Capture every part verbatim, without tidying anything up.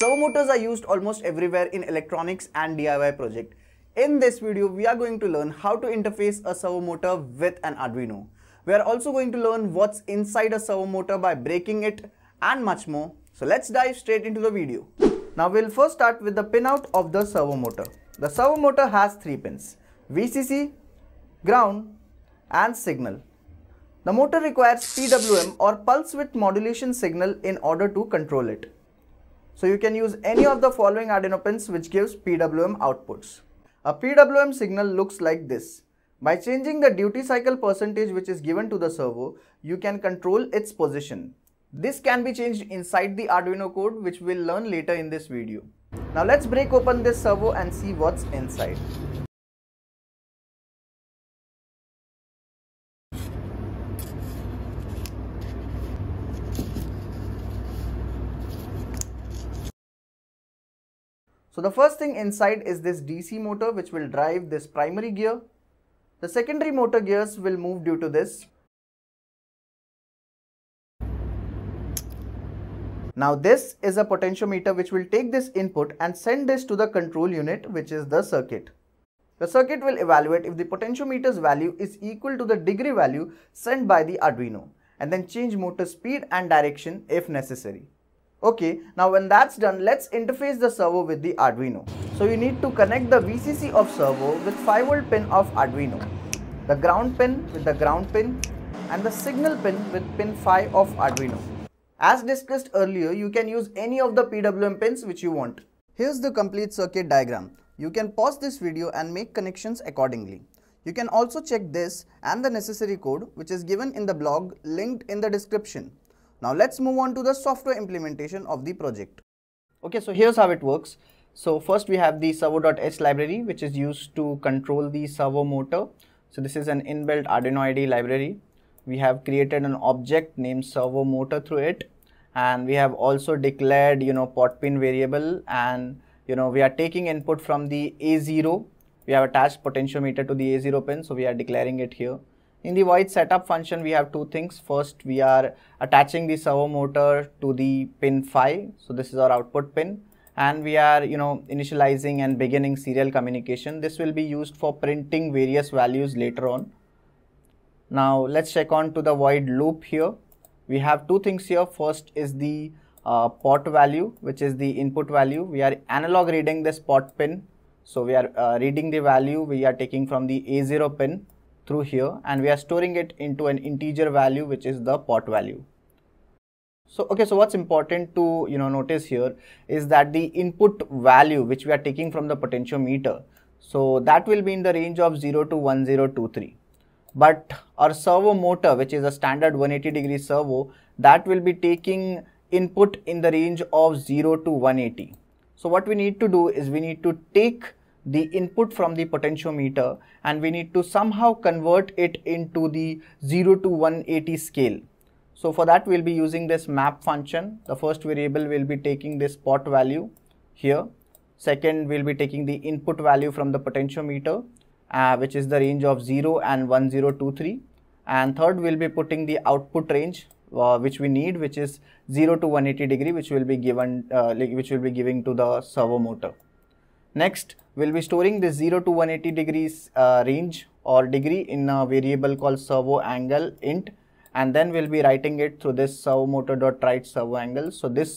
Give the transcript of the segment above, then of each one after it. Servo motors are used almost everywhere in electronics and D I Y project. In this video, we are going to learn how to interface a servo motor with an Arduino. We are also going to learn what's inside a servo motor by breaking it and much more. So let's dive straight into the video. Now we'll first start with the pinout of the servo motor. The servo motor has three pins: V C C, ground and signal. The motor requires P W M or pulse width modulation signal in order to control it. So you can use any of the following Arduino pins which gives P W M outputs. A P W M signal looks like this. By changing the duty cycle percentage which is given to the servo, you can control its position. This can be changed inside the Arduino code, which we'll learn later in this video. Now let's break open this servo and see what's inside. So the first thing inside is this D C motor, which will drive this primary gear. The secondary motor gears will move due to this. Now this is a potentiometer which will take this input and send this to the control unit, which is the circuit. The circuit will evaluate if the potentiometer's value is equal to the degree value sent by the Arduino and then change motor speed and direction if necessary. Okay, now when that's done, let's interface the servo with the Arduino. So you need to connect the V C C of servo with five volt pin of Arduino, the ground pin with the ground pin, and the signal pin with pin five of Arduino. As discussed earlier, you can use any of the P W M pins which you want. Here's the complete circuit diagram. You can pause this video and make connections accordingly. You can also check this and the necessary code which is given in the blog linked in the description. Now let's move on to the software implementation of the project. Okay, so here's how it works. So first we have the servo dot h library, which is used to control the servo motor. So this is an inbuilt Arduino I D E library. We have created an object named servo motor through it, and we have also declared, you know, pot pin variable, and you know we are taking input from the A zero. We have attached potentiometer to the A zero pin, so we are declaring it here. In the void setup function, we have two things. First, we are attaching the servo motor to the pin five. So this is our output pin, and we are, you know, initializing and beginning serial communication. This will be used for printing various values later on. Now let's check on to the void loop here. We have two things here. First is the uh, pot value, which is the input value. We are analog reading this pot pin. So we are uh, reading the value we are taking from the A zero pin through here, and we are storing it into an integer value, which is the pot value. So okay, so what's important to you know notice here is that the input value which we are taking from the potentiometer, so that will be in the range of zero to one thousand twenty-three, but our servo motor, which is a standard one hundred eighty degree servo, that will be taking input in the range of zero to one hundred eighty. So what we need to do is we need to take the input from the potentiometer and we need to somehow convert it into the zero to one hundred eighty scale. So for that, we'll be using this map function. The first variable will be taking this pot value here. Second, we'll be taking the input value from the potentiometer, uh, which is the range of zero and one thousand twenty-three. And third, we'll be putting the output range uh, which we need, which is zero to one hundred eighty degree, which will be given, uh, which will be giving to the servo motor. Next, we'll be storing this zero to one hundred eighty degrees uh, range or degree in a variable called servo angle int, and then we'll be writing it through this servo motor dot write servo angle. So this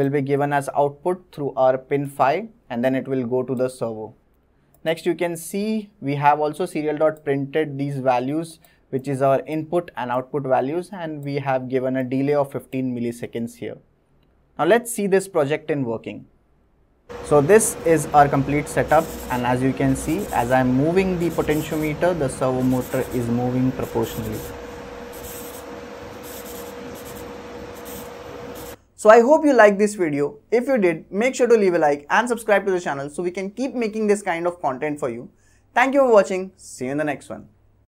will be given as output through our pin five, and then it will go to the servo. Next, you can see we have also serial dot printed these values, which is our input and output values, and we have given a delay of fifteen milliseconds here. Now let's see this project in working. So this is our complete setup, and as you can see, as I am moving the potentiometer, the servo motor is moving proportionally. So I hope you liked this video. If you did, make sure to leave a like and subscribe to the channel so we can keep making this kind of content for you. Thank you for watching. See you in the next one.